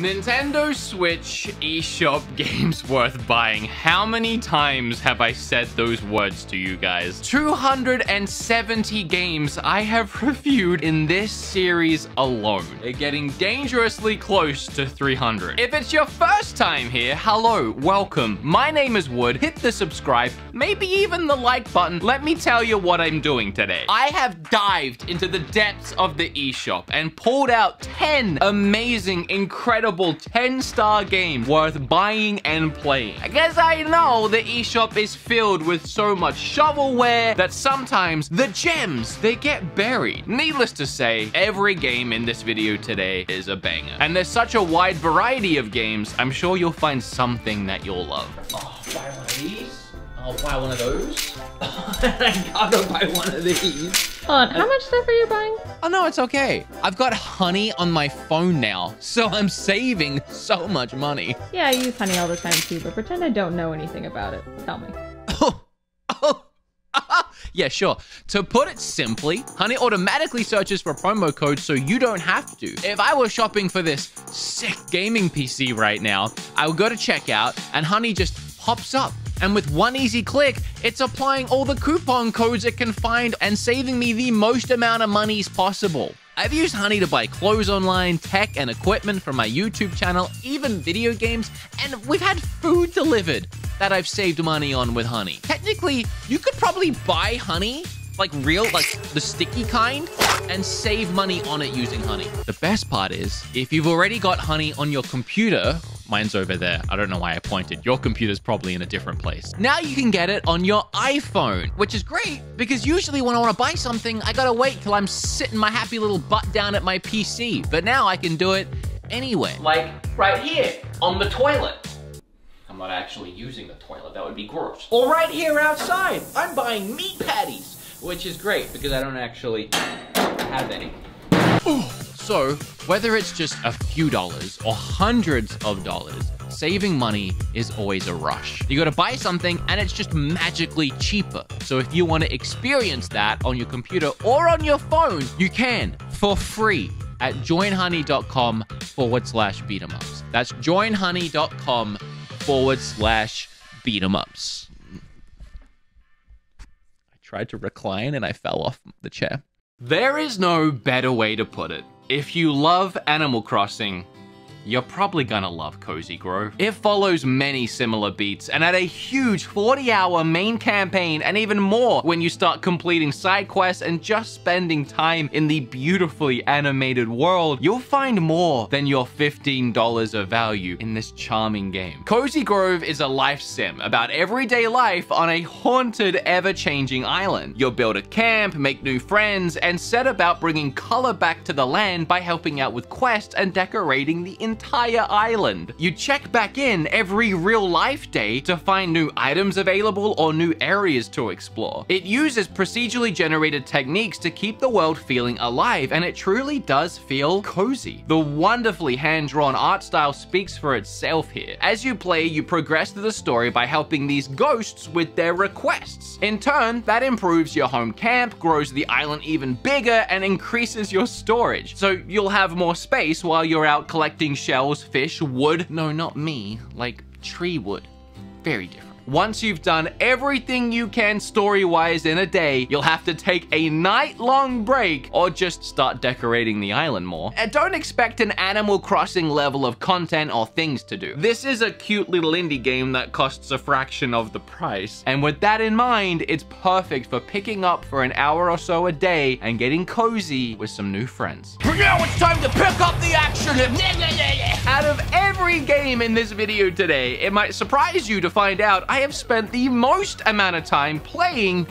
Nintendo Switch eShop games worth buying. How many times have I said those words to you guys? 270 games I have reviewed in this series alone. They're getting dangerously close to 300. If it's your first time here, hello, welcome. My name is Wood. Hit the subscribe, maybe even the like button. Let me tell you what I'm doing today. I have dived into the depths of the eShop and pulled out 10 amazing, incredible 10-star game worth buying and playing. I guess I know the eShop is filled with so much shovelware that sometimes the gems, they get buried. Needless to say, every game in this video today is a banger. And there's such a wide variety of games, I'm sure you'll find something that you'll love. Oh, buy one of these. I'll buy one of those. I gotta buy one of these. Hold on, how much stuff are you buying? Oh no, it's okay. I've got Honey on my phone now, so I'm saving so much money. Yeah, I use Honey all the time too, but pretend I don't know anything about it. Tell me. Yeah, sure. To put it simply, Honey automatically searches for promo codes so you don't have to. If I were shopping for this sick gaming PC right now, I would go to checkout and Honey just pops up. And with one easy click, it's applying all the coupon codes it can find and saving me the most amount of monies possible. I've used Honey to buy clothes online, tech and equipment for my YouTube channel, even video games, and we've had food delivered that I've saved money on with Honey. Technically, you could probably buy Honey, like real, like the sticky kind, and save money on it using Honey. The best part is, if you've already got Honey on your computer, mine's over there. I don't know why I pointed. Your computer's probably in a different place. Now you can get it on your iPhone, which is great because usually when I want to buy something, I gotta wait till I'm sitting my happy little butt down at my PC. But now I can do it anywhere. Like right here on the toilet. I'm not actually using the toilet. That would be gross. Or right here outside. I'm buying meat patties, which is great because I don't actually have any. Ooh. So, whether it's just a few dollars or hundreds of dollars, saving money is always a rush. You gotta buy something and it's just magically cheaper. So if you wanna experience that on your computer or on your phone, you can for free at joinhoney.com/beat-em-ups. That's joinhoney.com/beat-em-ups. I tried to recline and I fell off the chair. There is no better way to put it. If you love Animal Crossing, you're probably gonna love Cozy Grove. It follows many similar beats and had a huge 40-hour main campaign and even more when you start completing side quests and just spending time in the beautifully animated world. You'll find more than your $15 of value in this charming game. Cozy Grove is a life sim about everyday life on a haunted, ever-changing island. You'll build a camp, make new friends, and set about bringing color back to the land by helping out with quests and decorating the entire island. You check back in every real life day to find new items available or new areas to explore. It uses procedurally generated techniques to keep the world feeling alive, and it truly does feel cozy. The wonderfully hand-drawn art style speaks for itself here. As you play, you progress through the story by helping these ghosts with their requests. In turn, that improves your home camp, grows the island even bigger, and increases your storage. So you'll have more space while you're out collecting shells, fish, wood. No, not me, like tree wood. Very different. Once you've done everything you can story-wise in a day, you'll have to take a night-long break or just start decorating the island more. And don't expect an Animal Crossing level of content or things to do. This is a cute little indie game that costs a fraction of the price. And with that in mind, it's perfect for picking up for an hour or so a day and getting cozy with some new friends. Now it's time to pick up the action. Out of every game in this video today, it might surprise you to find out I have spent the most amount of time playing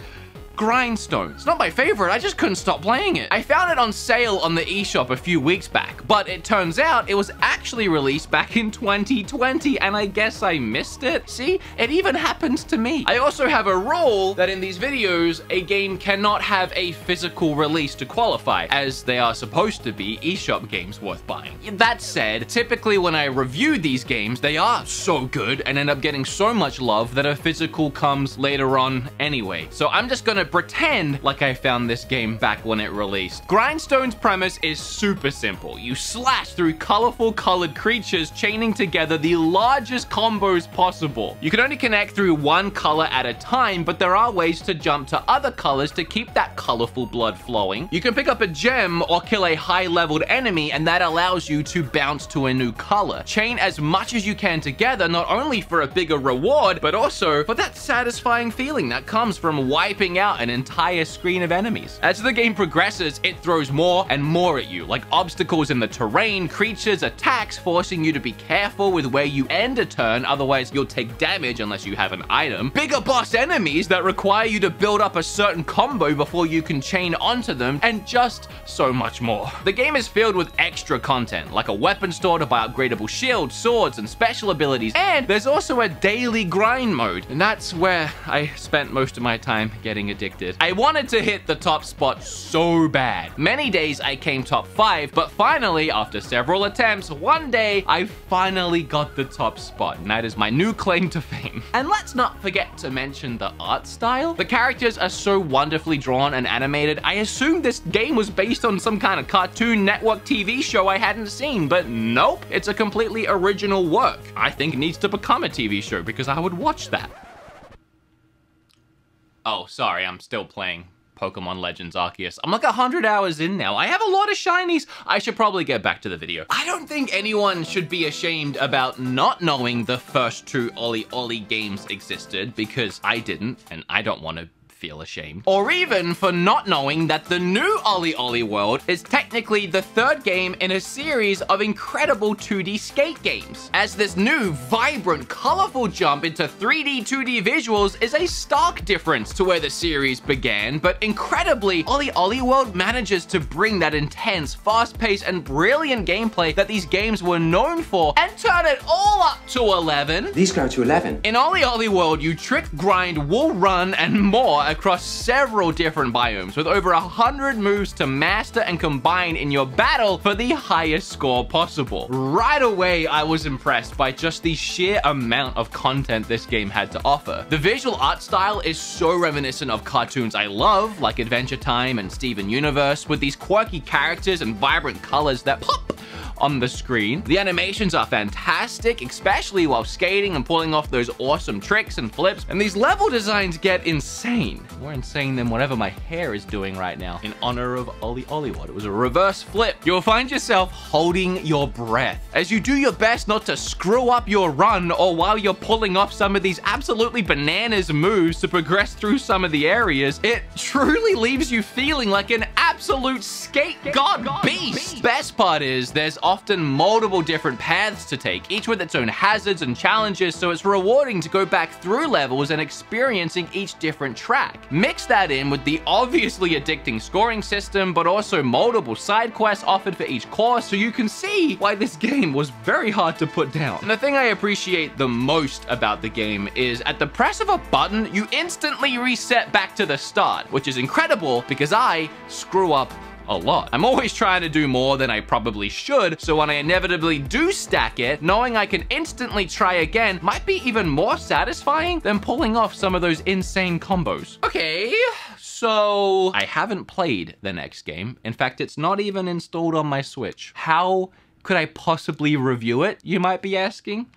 Grindstone. It's not my favorite, I just couldn't stop playing it. I found it on sale on the eShop a few weeks back, but it turns out it was actually released back in 2020, and I guess I missed it. See, it even happens to me. I also have a rule that in these videos, a game cannot have a physical release to qualify, as they are supposed to be eShop games worth buying. That said, typically when I review these games, they are so good and end up getting so much love that a physical comes later on anyway. So I'm just gonna pretend like I found this game back when it released. Grindstone's premise is super simple. You slash through colorful colored creatures, chaining together the largest combos possible. You can only connect through one color at a time, but there are ways to jump to other colors to keep that colorful blood flowing. You can pick up a gem or kill a high-leveled enemy, and that allows you to bounce to a new color. Chain as much as you can together, not only for a bigger reward, but also for that satisfying feeling that comes from wiping out an entire screen of enemies. As the game progresses, it throws more and more at you, like obstacles in the terrain, creatures, attacks, forcing you to be careful with where you end a turn, otherwise you'll take damage unless you have an item. Bigger boss enemies that require you to build up a certain combo before you can chain onto them, and just so much more. The game is filled with extra content, like a weapon store to buy upgradable shields, swords, and special abilities, and there's also a daily grind mode, and that's where I spent most of my time getting addicted. I wanted to hit the top spot so bad. Many days I came top 5, but finally, after several attempts, one day I finally got the top spot, and that is my new claim to fame. And let's not forget to mention the art style. The characters are so wonderfully drawn and animated. I assumed this game was based on some kind of Cartoon Network TV show I hadn't seen, but nope, it's a completely original work. I think it needs to become a TV show because I would watch that. Oh, sorry, I'm still playing Pokemon Legends Arceus. I'm like 100 hours in now. I have a lot of shinies. I should probably get back to the video. I don't think anyone should be ashamed about not knowing the first two Olli Olli games existed, because I didn't, and I don't want to feel ashamed. Or even for not knowing that the new Olli Olli World is technically the third game in a series of incredible 2D skate games, as this new, vibrant, colorful jump into 3D, 2D visuals is a stark difference to where the series began, but incredibly, Olli Olli World manages to bring that intense, fast-paced, and brilliant gameplay that these games were known for and turn it all up to 11. These go to 11. In Olli Olli World, you trick, grind, wall run, and more across several different biomes, with over 100 moves to master and combine in your battle for the highest score possible. Right away, I was impressed by just the sheer amount of content this game had to offer. The visual art style is so reminiscent of cartoons I love, like Adventure Time and Steven Universe, with these quirky characters and vibrant colors that pop on the screen. The animations are fantastic, especially while skating and pulling off those awesome tricks and flips, and these level designs get insane. More insane than whatever my hair is doing right now in honor of Olli Olli World. It was a reverse flip. You'll find yourself holding your breath as you do your best not to screw up your run, or while you're pulling off some of these absolutely bananas moves to progress through some of the areas. It truly leaves you feeling like an absolute skate god beast. Best part is there's often multiple different paths to take, each with its own hazards and challenges, so it's rewarding to go back through levels and experiencing each different track. Mix that in with the obviously addicting scoring system, but also multiple side quests offered for each course, so you can see why this game was very hard to put down. And the thing I appreciate the most about the game is at the press of a button, you instantly reset back to the start, which is incredible because I screw up a lot. I'm always trying to do more than I probably should, so when I inevitably do stack it, knowing I can instantly try again might be even more satisfying than pulling off some of those insane combos. Okay, so I haven't played the next game. In fact, it's not even installed on my Switch. How could I possibly review it, you might be asking?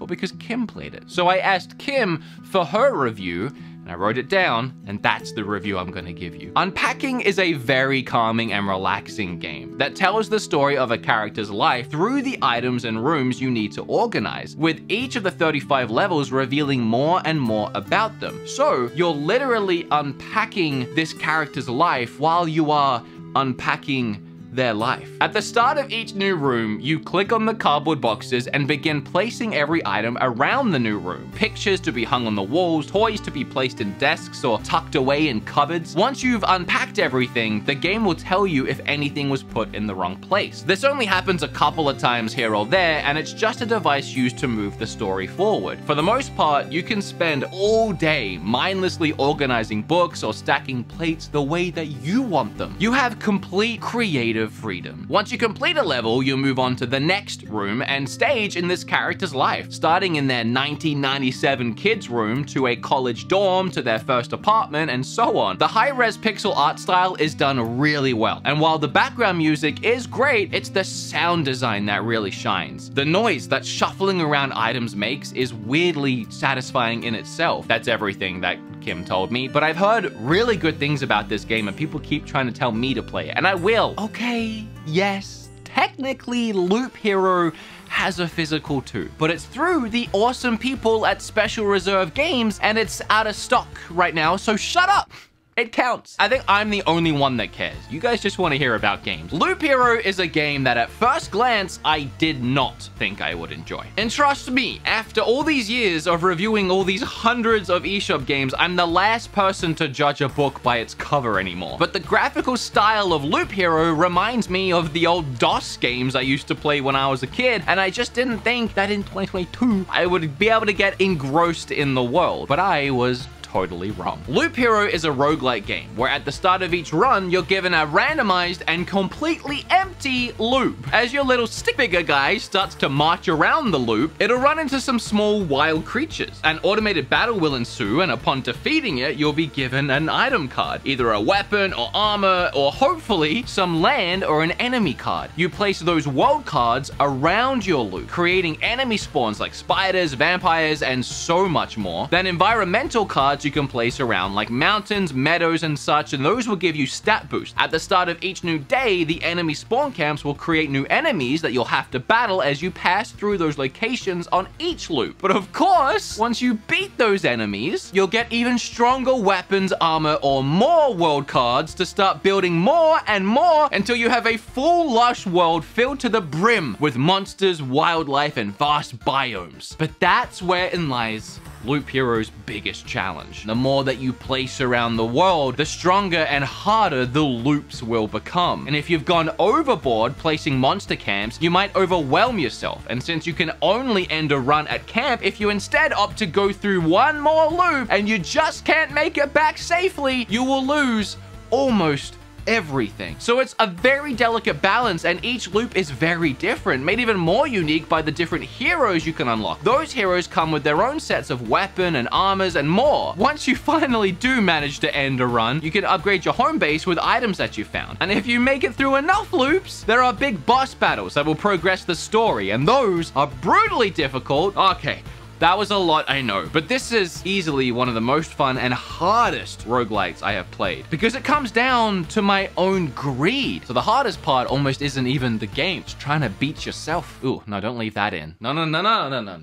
Well, because Kim played it. So I asked Kim for her review, I wrote it down, and that's the review I'm gonna give you. Unpacking is a very calming and relaxing game that tells the story of a character's life through the items and rooms you need to organize, with each of the 35 levels revealing more and more about them. So you're literally unpacking this character's life while you are unpacking their life. At the start of each new room, you click on the cardboard boxes and begin placing every item around the new room. Pictures to be hung on the walls, toys to be placed in desks or tucked away in cupboards. Once you've unpacked everything, the game will tell you if anything was put in the wrong place. This only happens a couple of times here or there, and it's just a device used to move the story forward. For the most part, you can spend all day mindlessly organizing books or stacking plates the way that you want them. You have complete creative of freedom. Once you complete a level, you'll move on to the next room and stage in this character's life, starting in their 1997 kids room, to a college dorm, to their first apartment, and so on. The high-res pixel art style is done really well, and while the background music is great, it's the sound design that really shines. The noise that shuffling around items makes is weirdly satisfying in itself. That's everything that Kim told me, but I've heard really good things about this game and people keep trying to tell me to play it, and I will. Okay, yes, technically Loop Hero has a physical too, but it's through the awesome people at Special Reserve Games and it's out of stock right now, so shut up. It counts. I think I'm the only one that cares. You guys just want to hear about games. Loop Hero is a game that at first glance, I did not think I would enjoy. And trust me, after all these years of reviewing all these hundreds of eShop games, I'm the last person to judge a book by its cover anymore. But the graphical style of Loop Hero reminds me of the old DOS games I used to play when I was a kid, and I just didn't think that in 2022, I would be able to get engrossed in the world, but I was totally wrong. Loop Hero is a roguelike game where at the start of each run, you're given a randomized and completely empty loop. As your little stick figure guy starts to march around the loop, it'll run into some small wild creatures. An automated battle will ensue, and upon defeating it, you'll be given an item card, either a weapon or armor, or hopefully some land or an enemy card. You place those world cards around your loop, creating enemy spawns like spiders, vampires, and so much more. Then environmental cards you can place around, like mountains, meadows, and such, and those will give you stat boost. At the start of each new day, the enemy spawn camps will create new enemies that you'll have to battle as you pass through those locations on each loop. But of course, once you beat those enemies, you'll get even stronger weapons, armor, or more world cards to start building more and more until you have a full lush world filled to the brim with monsters, wildlife, and vast biomes. But that's wherein lies Loop Hero's biggest challenge. The more that you place around the world, the stronger and harder the loops will become. And if you've gone overboard placing monster camps, you might overwhelm yourself. And since you can only end a run at camp, if you instead opt to go through one more loop and you just can't make it back safely, you will lose almost everything. So it's a very delicate balance, and each loop is very different, made even more unique by the different heroes you can unlock. Those heroes come with their own sets of weapon and armors and more. Once you finally do manage to end a run, you can upgrade your home base with items that you found. And if you make it through enough loops, there are big boss battles that will progress the story, and those are brutally difficult. Okay, that was a lot, I know, but this is easily one of the most fun and hardest roguelites I have played, because it comes down to my own greed. So the hardest part almost isn't even the game, it's trying to beat yourself. Ooh, no, don't leave that in. No.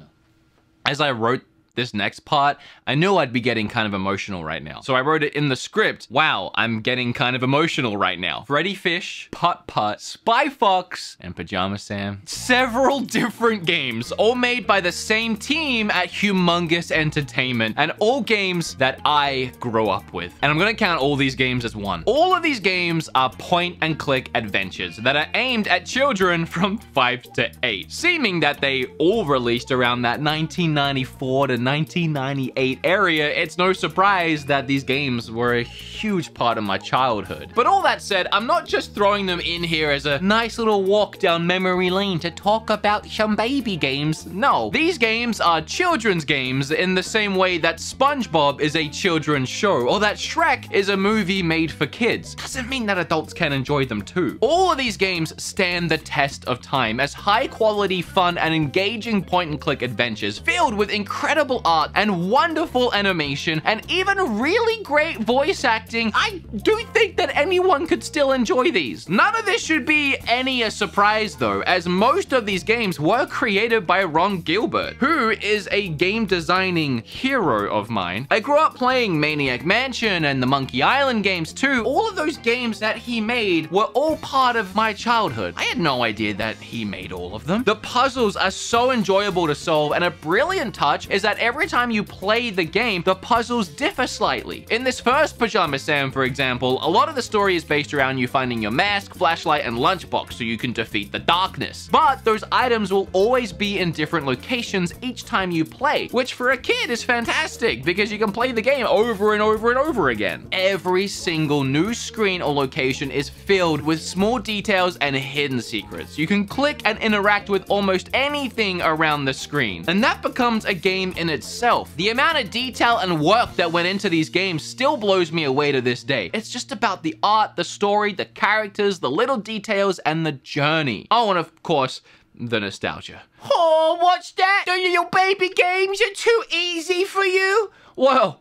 As I wrote this next part, I knew I'd be getting kind of emotional right now. So I wrote it in the script. Wow, I'm getting kind of emotional right now. Freddy Fish, Putt-Putt, Spy Fox, and Pajama Sam. Several different games, all made by the same team at Humongous Entertainment, and all games that I grew up with. And I'm gonna count all these games as one. All of these games are point and click adventures that are aimed at children from 5 to 8, seeming that they all released around that 1994 to 1998 area. It's no surprise that these games were a huge part of my childhood. But all that said, I'm not just throwing them in here as a nice little walk down memory lane to talk about some baby games. No, these games are children's games in the same way that SpongeBob is a children's show, or that Shrek is a movie made for kids. Doesn't mean that adults can enjoy them too. All of these games stand the test of time as high quality, fun, and engaging point and click adventures filled with incredible art and wonderful animation and even really great voice acting. I do think that anyone could still enjoy these. None of this should be any a surprise though, as most of these games were created by Ron Gilbert, who is a game designing hero of mine. I grew up playing Maniac Mansion and the Monkey Island games too. All of those games that he made were all part of my childhood. I had no idea that he made all of them. The puzzles are so enjoyable to solve, and a brilliant touch is that every time you play the game, the puzzles differ slightly. In this first Pajama Sam, for example, a lot of the story is based around you finding your mask, flashlight, and lunchbox so you can defeat the darkness. But those items will always be in different locations each time you play, which for a kid is fantastic because you can play the game over and over and over again. Every single new screen or location is filled with small details and hidden secrets. You can click and interact with almost anything around the screen, and that becomes a game in itself. The amount of detail and work that went into these games still blows me away to this day. It's just about the art, the story, the characters, the little details, and the journey. Oh, and of course, the nostalgia. Oh, what's that? Your baby games are too easy for you? Whoa.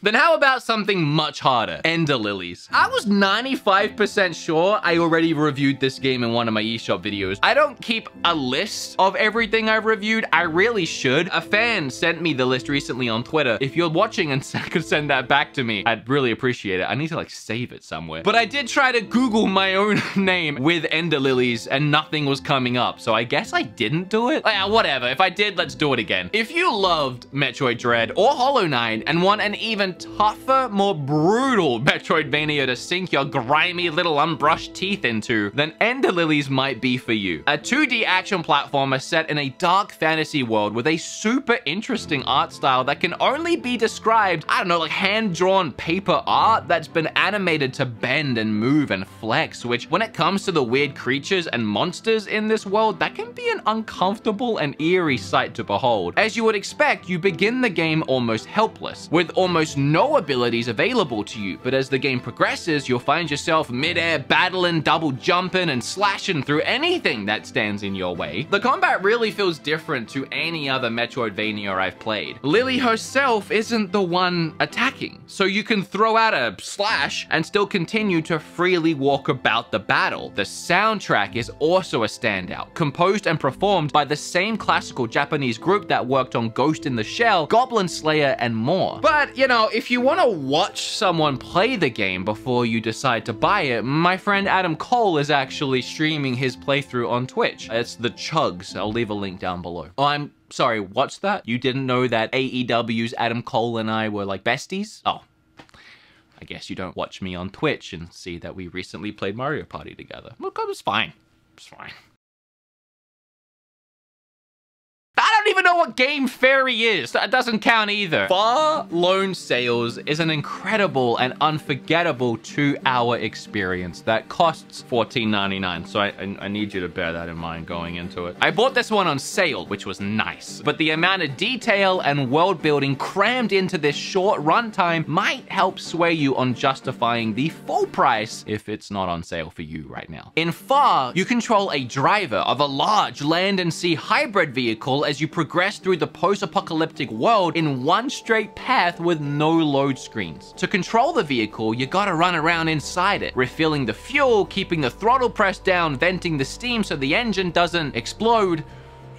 Then how about something much harder? Ender Lilies. I was 95% sure I already reviewed this game in one of my eShop videos. I don't keep a list of everything I've reviewed. I really should. A fan sent me the list recently on Twitter. If you're watching and could send that back to me, I'd really appreciate it. I need to like save it somewhere. But I did try to Google my own name with Ender Lilies and nothing was coming up. So I guess I didn't do it. Whatever. If I did, let's do it again. If you loved Metroid Dread or Hollow Knight and want an even tougher, more brutal Metroidvania to sink your grimy little unbrushed teeth into, then Ender Lilies might be for you. A 2D action platformer set in a dark fantasy world with a super interesting art style that can only be described, I don't know, like hand-drawn paper art that's been animated to bend and move and flex, which when it comes to the weird creatures and monsters in this world, that can be an uncomfortable and eerie sight to behold. As you would expect, you begin the game almost helpless, with almost no abilities available to you, but as the game progresses, you'll find yourself mid-air battling, double jumping, and slashing through anything that stands in your way. The combat really feels different to any other Metroidvania I've played. Lily herself isn't the one attacking, so you can throw out a slash and still continue to freely walk about the battle. The soundtrack is also a standout, composed and performed by the same classical Japanese group that worked on Ghost in the Shell, Goblin Slayer, and more. But, you know, if you want to watch someone play the game before you decide to buy it, my friend Adam Cole is actually streaming his playthrough on Twitch. It's The Chugs. I'll leave a link down below. Oh, I'm sorry, what's that? You didn't know that AEW's Adam Cole and I were like besties? Oh, I guess you don't watch me on Twitch and see that we recently played Mario Party together. Look, it's fine. It's fine. I don't even know what Game Fairy is. That doesn't count either. Far Lone Sales is an incredible and unforgettable 2-hour experience that costs $14.99. So I need you to bear that in mind going into it. I bought this one on sale, which was nice, but the amount of detail and world building crammed into this short runtime might help sway you on justifying the full price if it's not on sale for you right now. In Far, you control a driver of a large land and sea hybrid vehicle as you progress through the post-apocalyptic world in one straight path with no load screens. To control the vehicle, you gotta run around inside it, refilling the fuel, keeping the throttle pressed down, venting the steam so the engine doesn't explode.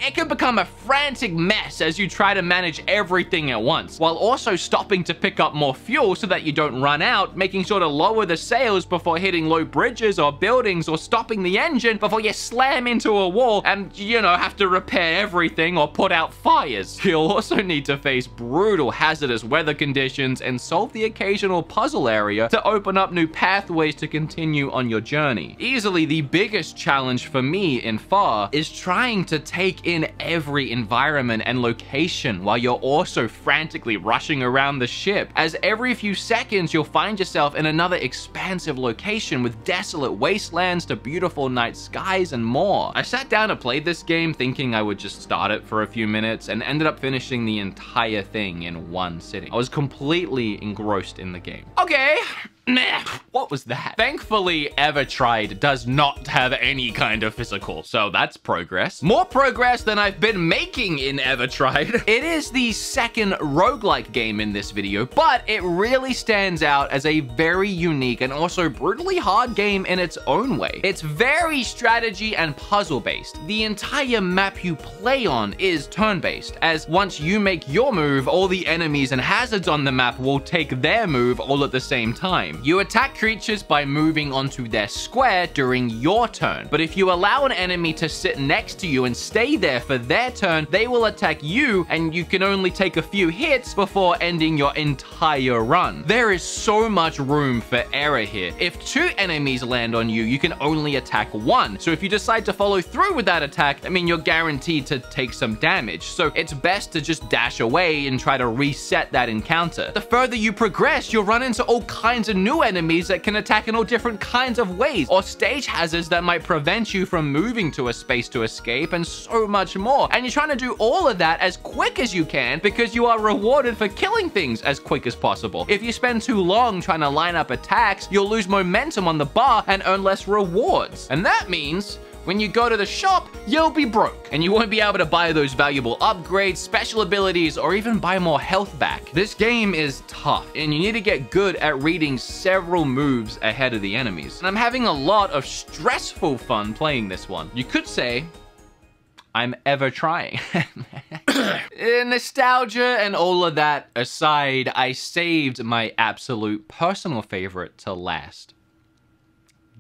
It can become a frantic mess as you try to manage everything at once, while also stopping to pick up more fuel so that you don't run out, making sure to lower the sails before hitting low bridges or buildings, or stopping the engine before you slam into a wall and, you know, have to repair everything or put out fires. You'll also need to face brutal hazardous weather conditions and solve the occasional puzzle area to open up new pathways to continue on your journey. Easily the biggest challenge for me in Far is trying to take in every environment and location while you're also frantically rushing around the ship, as every few seconds you'll find yourself in another expansive location with desolate wastelands to beautiful night skies and more. I sat down to play this game thinking I would just start it for a few minutes and ended up finishing the entire thing in one sitting. I was completely engrossed in the game. Okay. What was that? Thankfully, Evertried does not have any kind of physical, so that's progress. More progress than I've been making in Evertried. It is the second roguelike game in this video, but it really stands out as a very unique and also brutally hard game in its own way. It's very strategy and puzzle-based. The entire map you play on is turn-based, as once you make your move, all the enemies and hazards on the map will take their move all at the same time. You attack creatures by moving onto their square during your turn, but if you allow an enemy to sit next to you and stay there for their turn, they will attack you, and you can only take a few hits before ending your entire run. There is so much room for error here. If two enemies land on you, you can only attack one, so if you decide to follow through with that attack, I mean, you're guaranteed to take some damage, so it's best to just dash away and try to reset that encounter. The further you progress, you'll run into all kinds of new enemies that can attack in all different kinds of ways, or stage hazards that might prevent you from moving to a space to escape, and so much more. And you're trying to do all of that as quick as you can, because you are rewarded for killing things as quick as possible. If you spend too long trying to line up attacks, you'll lose momentum on the bar and earn less rewards. And that means when you go to the shop, you'll be broke, and you won't be able to buy those valuable upgrades, special abilities, or even buy more health back. This game is tough, and you need to get good at reading several moves ahead of the enemies. And I'm having a lot of stressful fun playing this one. You could say I'm ever trying. Nostalgia and all of that aside, I saved my absolute personal favorite to last.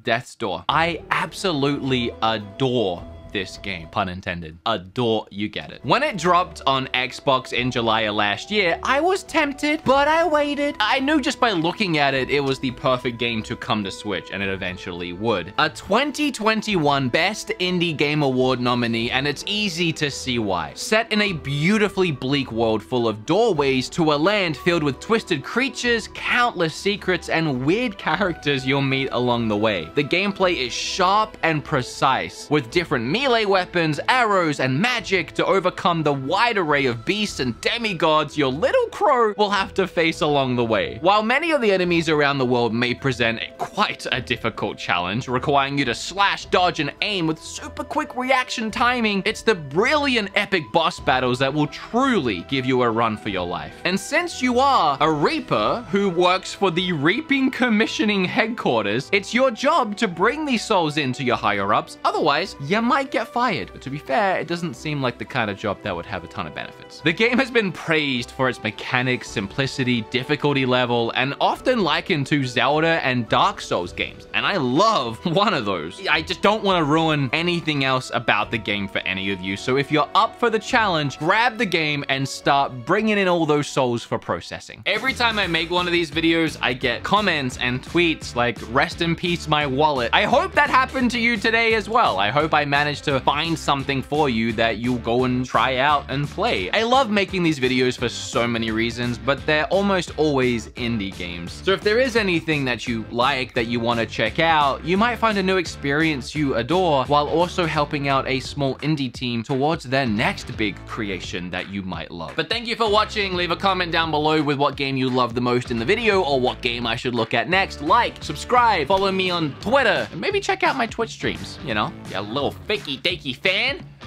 Death's Door. I absolutely adore this game, pun intended. Adore, you get it. When it dropped on Xbox in July of last year, I was tempted, but I waited. I knew just by looking at it, it was the perfect game to come to Switch, and it eventually would. A 2021 Best Indie Game Award nominee, and it's easy to see why. Set in a beautifully bleak world full of doorways to a land filled with twisted creatures, countless secrets, and weird characters you'll meet along the way. The gameplay is sharp and precise, with different melee weapons, arrows, and magic to overcome the wide array of beasts and demigods your little crow will have to face along the way. While many of the enemies around the world may present quite a difficult challenge, requiring you to slash, dodge, and aim with super quick reaction timing, it's the brilliant epic boss battles that will truly give you a run for your life. And since you are a reaper who works for the Reaping Commissioning Headquarters, it's your job to bring these souls into your higher-ups, otherwise you might get fired. But to be fair, it doesn't seem like the kind of job that would have a ton of benefits. The game has been praised for its mechanics, simplicity, difficulty level, and often likened to Zelda and Dark Souls games, and I love one of those. I just don't want to ruin anything else about the game for any of you, so if you're up for the challenge, grab the game and start bringing in all those souls for processing. Every time I make one of these videos, I get comments and tweets like, "Rest in peace, my wallet." I hope that happened to you today as well. I hope I managed to find something for you that you'll go and try out and play. I love making these videos for so many reasons, but they're almost always indie games. So if there is anything that you like, that you want to check out, you might find a new experience you adore, while also helping out a small indie team towards their next big creation that you might love. But thank you for watching. Leave a comment down below with what game you love the most in the video, or what game I should look at next. Like, subscribe, follow me on Twitter, and maybe check out my Twitch streams. You know, you're a little fakey-dakey fan.